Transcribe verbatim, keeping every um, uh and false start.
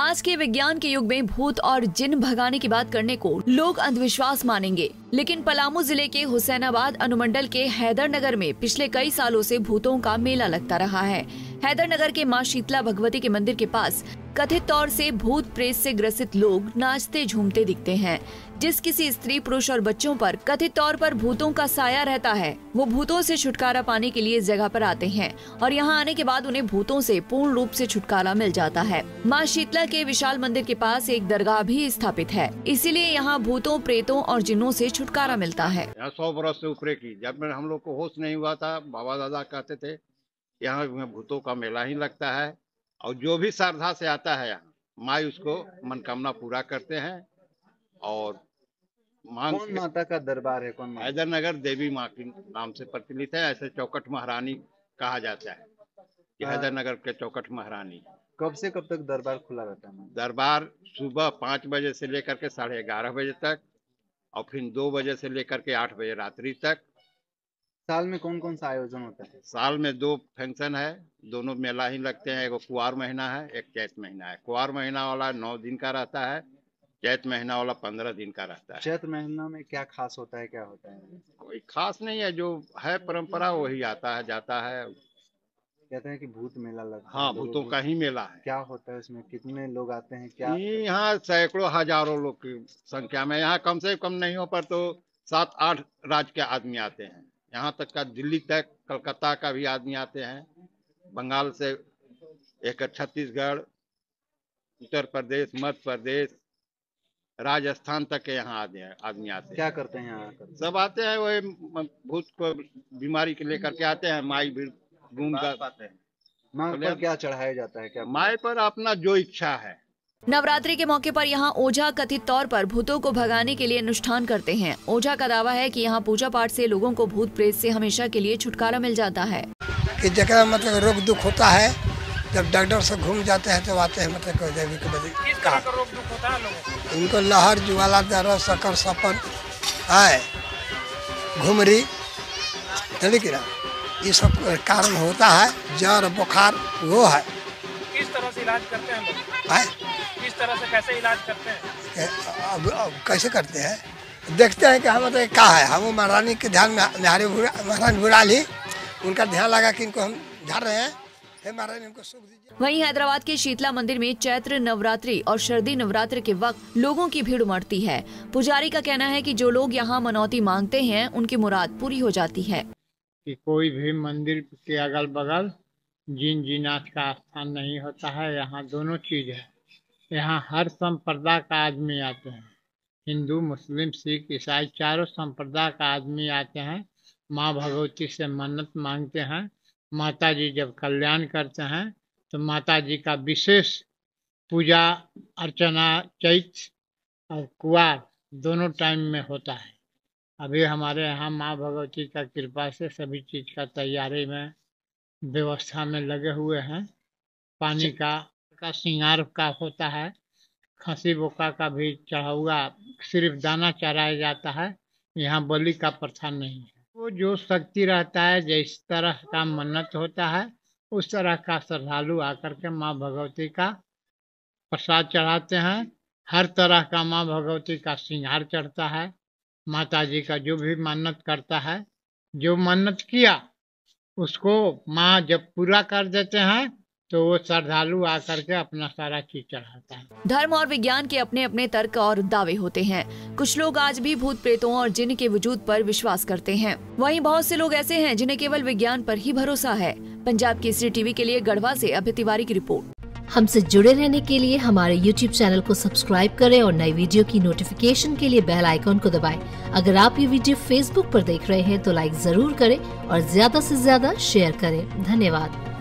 आज के विज्ञान के युग में भूत और जिन भगाने की बात करने को लोग अंधविश्वास मानेंगे, लेकिन पलामू जिले के हुसैनाबाद अनुमंडल के हैदरनगर में पिछले कई सालों से भूतों का मेला लगता रहा है। हैदरनगर के मां शीतला भगवती के मंदिर के पास कथित तौर से भूत प्रेत से ग्रसित लोग नाचते झूमते दिखते हैं। जिस किसी स्त्री, पुरुष और बच्चों पर कथित तौर पर भूतों का साया रहता है, वो भूतों से छुटकारा पाने के लिए जगह पर आते हैं और यहाँ आने के बाद उन्हें भूतों से पूर्ण रूप से छुटकारा मिल जाता है। मां शीतला के विशाल मंदिर के पास एक दरगाह भी स्थापित है, इसीलिए यहाँ भूतों, प्रेतों और जिन्नों से छुटकारा मिलता है। सौ बरस से ऊपर की, जब हम लोग को होश नहीं हुआ था, बाबा दादा कहते थे यहाँ भूतों का मेला ही लगता है और जो भी श्रद्धा से आता है यहाँ माई उसको मनोकामना पूरा करते हैं। और मांग कौन माता का दरबार है? कौन? हैदरनगर देवी माँ के नाम से प्रचलित है। ऐसे चौकट महारानी कहा जाता है कि हैदरनगर के चौकट महारानी। कब से कब तक दरबार खुला रहता है? दरबार सुबह पाँच बजे से लेकर के साढ़े ग्यारह बजे तक और फिर दो बजे से लेकर के आठ बजे रात्रि तक। साल में कौन कौन सा आयोजन होता है? साल में दो फंक्शन है, दोनों मेला ही लगते हैं। एक कुआर महीना है, एक चैत महीना है। कुआर महीना वाला नौ दिन का रहता है, चैत महीना वाला पंद्रह दिन का रहता है। चैत महीना में क्या खास होता है? क्या होता है? कोई खास नहीं है, जो है परंपरा वही आता है जाता है। कहते हैं कि भूत मेला लगता है। हाँ, भूतों का ही मेला है। क्या होता है इसमें? कितने लोग आते हैं? क्या यहाँ सैकड़ों हजारों लोग की संख्या में यहाँ कम से कम नहीं हो पर तो सात आठ राज्य के आदमी आते हैं। यहाँ तक का दिल्ली तक, कलकत्ता का भी आदमी आते हैं, बंगाल से एक, छत्तीसगढ़, उत्तर प्रदेश, मध्य प्रदेश, राजस्थान तक के यहाँ आदमी आते हैं। क्या करते हैं यहाँ? सब आते हैं, वही भूत को बीमारी के लेकर के आते हैं। माई भी घूम पाते हैं। माई पर क्या चढ़ाया जाता है? क्या माई पर? अपना जो इच्छा है। नवरात्रि के मौके पर यहाँ ओझा कथित तौर पर भूतों को भगाने के लिए अनुष्ठान करते हैं। ओझा का दावा है कि यहाँ पूजा पाठ से लोगों को भूत प्रेत से हमेशा के लिए छुटकारा मिल जाता है। इस जगह मतलब रोग दुख होता है, जब डॉक्टर से घूम जाते हैं तो आते हैं, मतलब कोई देवी के बजे का रोग दुख होता है लोगों इनको, लहर, जुआला, दर्द, शक्कर, सपन आए, घुमरी, जलिकिरा, ये सब कारण होता है। जर बुखार वो है। किस तरह से इलाज करते हैं लोग? किस तरह से कैसे इलाज करते हैं? अब, अब कैसे करते हैं? देखते हैं कि हम मतलब क्या है। हम महारानी के ध्यान में, महारानी बुराली उनका ध्यान लगा कि इनको हम झाड़ रहे हैं। वहीं हैदराबाद के शीतला मंदिर में चैत्र नवरात्रि और शरदी नवरात्र के वक्त लोगों की भीड़ उमड़ती है। पुजारी का कहना है कि जो लोग यहाँ मनौती मांगते हैं उनकी मुराद पूरी हो जाती है। कि कोई भी मंदिर के अगल बगल जिन जिनाथ का स्थान नहीं होता है। यहाँ दोनों चीज है। यहाँ हर संप्रदाय का आदमी आते हैं, हिंदू, मुस्लिम, सिख, ईसाई, चारों संप्रदाय का आदमी आते हैं। माँ भगवती से मन्नत मांगते हैं। माता जी जब कल्याण करते हैं तो माता जी का विशेष पूजा अर्चना चैत्र और कुआर दोनों टाइम में होता है। अभी हमारे यहाँ माँ भगवती का कृपा से सभी चीज़ का तैयारी में, व्यवस्था में लगे हुए हैं। पानी का का श्रृंगार का होता है, खसी बोका का भी चढ़ावा, सिर्फ दाना चढ़ाया जाता है। यहाँ बलि का प्रथा नहीं है। वो जो शक्ति रहता है, जिस तरह का मन्नत होता है, उस तरह का श्रद्धालु आकर के माँ भगवती का प्रसाद चढ़ाते हैं। हर तरह का माँ भगवती का श्रृंगार चढ़ता है। माता जी का जो भी मन्नत करता है, जो मन्नत किया उसको माँ जब पूरा कर देते हैं तो वो श्रद्धालु आकर के अपना सारा चीज चढ़ाता है। धर्म और विज्ञान के अपने अपने तर्क और दावे होते हैं। कुछ लोग आज भी भूत, प्रेतों और जिन के वजूद पर विश्वास करते हैं। वहीं बहुत से लोग ऐसे हैं जिन्हें केवल विज्ञान पर ही भरोसा है। पंजाब केसरी टीवी के लिए गढ़वा से अभय तिवारी की रिपोर्ट। हमसे जुड़े रहने के लिए हमारे यूट्यूब चैनल को सब्सक्राइब करें और नई वीडियो की नोटिफिकेशन के लिए बेल आइकॉन को दबाएं। अगर आप ये वीडियो फेसबुक पर देख रहे हैं तो लाइक जरूर करें और ज्यादा से ज्यादा शेयर करें। धन्यवाद।